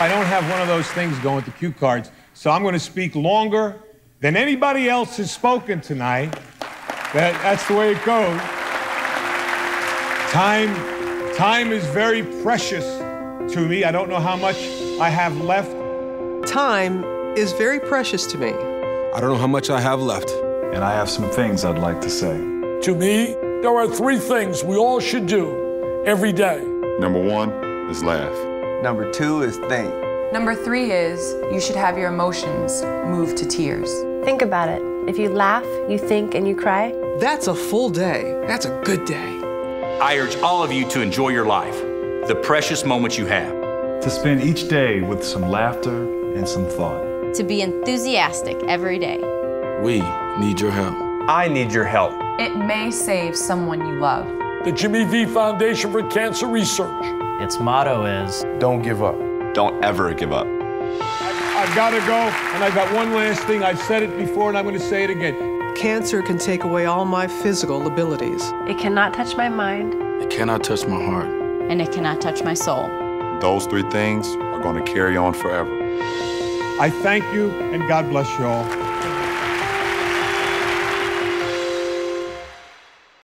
I don't have one of those things going with the cue cards, so I'm going to speak longer than anybody else has spoken tonight. That's the way it goes. Time is very precious to me. I don't know how much I have left. Time is very precious to me. I don't know how much I have left. And I have some things I'd like to say. To me, there are three things we all should do every day. Number one is laugh. Number two is think. Number three is you should have your emotions move to tears. Think about it. If you laugh, you think, and you cry. That's a full day. That's a good day. I urge all of you to enjoy your life, the precious moments you have. To spend each day with some laughter and some thought. To be enthusiastic every day. We need your help. I need your help. It may save someone you love. The Jimmy V Foundation for Cancer Research. Its motto is, don't give up. Don't ever give up. I've got to go, and I've got one last thing. I've said it before, and I'm going to say it again. Cancer can take away all my physical abilities. It cannot touch my mind. It cannot touch my heart. And it cannot touch my soul. Those three things are going to carry on forever. I thank you, and God bless you all.